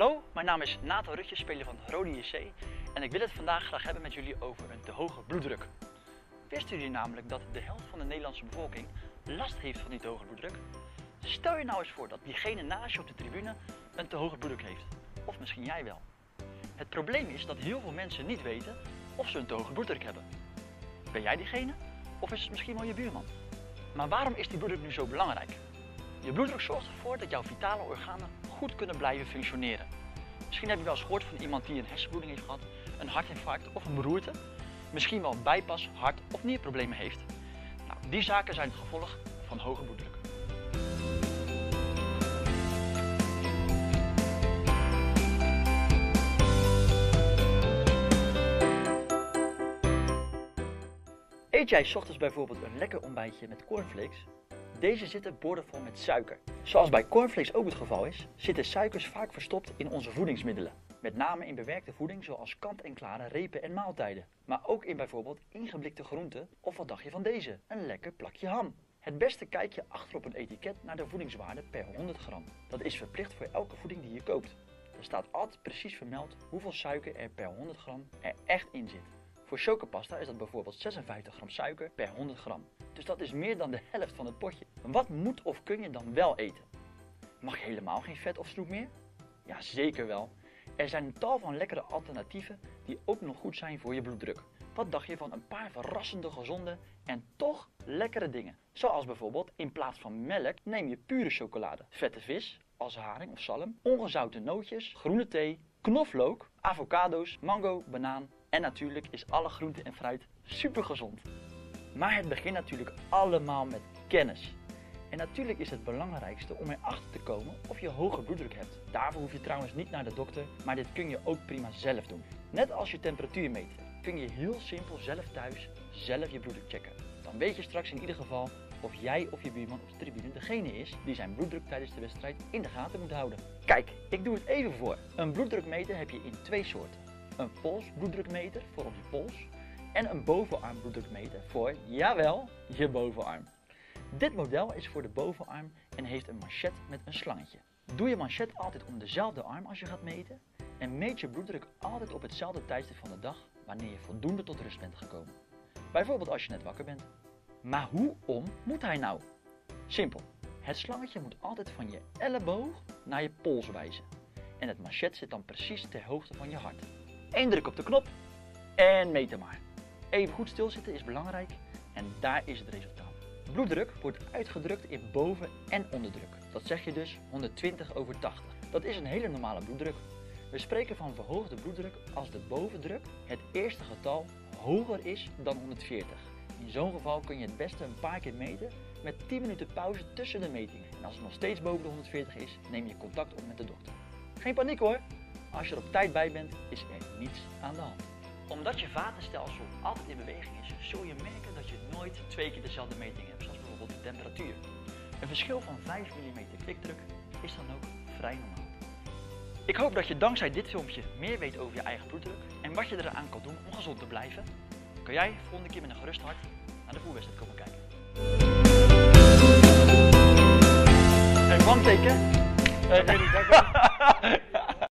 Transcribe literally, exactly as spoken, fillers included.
Hallo, mijn naam is Nathan Rutjes, speler van Rody H C en ik wil het vandaag graag hebben met jullie over een te hoge bloeddruk. Wisten jullie namelijk dat de helft van de Nederlandse bevolking last heeft van die te hoge bloeddruk? Stel je nou eens voor dat diegene naast je op de tribune een te hoge bloeddruk heeft. Of misschien jij wel. Het probleem is dat heel veel mensen niet weten of ze een te hoge bloeddruk hebben. Ben jij diegene? Of is het misschien wel je buurman? Maar waarom is die bloeddruk nu zo belangrijk? Je bloeddruk zorgt ervoor dat jouw vitale organen goed kunnen blijven functioneren. Misschien heb je wel eens gehoord van iemand die een hersenbloeding heeft gehad, een hartinfarct of een beroerte. Misschien wel een bypass, hart- of nierproblemen heeft. Nou, die zaken zijn het gevolg van hoge bloeddruk. Eet jij 's ochtends bijvoorbeeld een lekker ontbijtje met cornflakes? Deze zitten boordevol met suiker. Zoals bij cornflakes ook het geval is, zitten suikers vaak verstopt in onze voedingsmiddelen. Met name in bewerkte voeding zoals kant-en-klare repen en maaltijden. Maar ook in bijvoorbeeld ingeblikte groenten of wat dacht je van deze? Een lekker plakje ham. Het beste kijk je achter op een etiket naar de voedingswaarde per honderd gram. Dat is verplicht voor elke voeding die je koopt. Er staat altijd precies vermeld hoeveel suiker er per honderd gram er echt in zit. Voor chocopasta is dat bijvoorbeeld zesenvijftig gram suiker per honderd gram. Dus dat is meer dan de helft van het potje. Wat moet of kun je dan wel eten? Mag je helemaal geen vet of snoep meer? Ja, zeker wel. Er zijn een tal van lekkere alternatieven die ook nog goed zijn voor je bloeddruk. Wat dacht je van een paar verrassende gezonde en toch lekkere dingen? Zoals bijvoorbeeld in plaats van melk neem je pure chocolade, vette vis als haring of zalm, ongezouten nootjes, groene thee, knoflook, avocado's, mango, banaan. En natuurlijk is alle groente en fruit super gezond. Maar het begint natuurlijk allemaal met kennis. En natuurlijk is het belangrijkste om erachter te komen of je hoge bloeddruk hebt. Daarvoor hoef je trouwens niet naar de dokter, maar dit kun je ook prima zelf doen. Net als je temperatuur meet, kun je heel simpel zelf thuis zelf je bloeddruk checken. Dan weet je straks in ieder geval of jij of je buurman op de tribune degene is die zijn bloeddruk tijdens de wedstrijd in de gaten moet houden. Kijk, ik doe het even voor. Een bloeddrukmeter heb je in twee soorten. Een polsbloeddrukmeter voor op je pols en een bovenarmbloeddrukmeter voor, jawel, je bovenarm. Dit model is voor de bovenarm en heeft een manchet met een slangetje. Doe je manchet altijd om dezelfde arm als je gaat meten en meet je bloeddruk altijd op hetzelfde tijdstip van de dag wanneer je voldoende tot rust bent gekomen. Bijvoorbeeld als je net wakker bent. Maar hoe om moet hij nou? Simpel, het slangetje moet altijd van je elleboog naar je pols wijzen en het manchet zit dan precies ter hoogte van je hart. Eén druk op de knop en meten maar. Even goed stilzitten is belangrijk en daar is het resultaat. Bloeddruk wordt uitgedrukt in boven- en onderdruk. Dat zeg je dus honderdtwintig over tachtig. Dat is een hele normale bloeddruk. We spreken van verhoogde bloeddruk als de bovendruk, het eerste getal, hoger is dan honderdveertig. In zo'n geval kun je het beste een paar keer meten met tien minuten pauze tussen de metingen. En als het nog steeds boven de honderdveertig is, neem je contact op met de dokter. Geen paniek hoor! Als je er op tijd bij bent, is er niets aan de hand. Omdat je vatenstelsel altijd in beweging is, zul je merken dat je nooit twee keer dezelfde meting hebt, zoals bijvoorbeeld de temperatuur. Een verschil van vijf millimeter kwikdruk is dan ook vrij normaal. Ik hoop dat je dankzij dit filmpje meer weet over je eigen bloeddruk en wat je eraan kan doen om gezond te blijven. Kun jij volgende keer met een gerust hart naar de voetbalwedstrijd komen kijken. Een wanteken. Uh,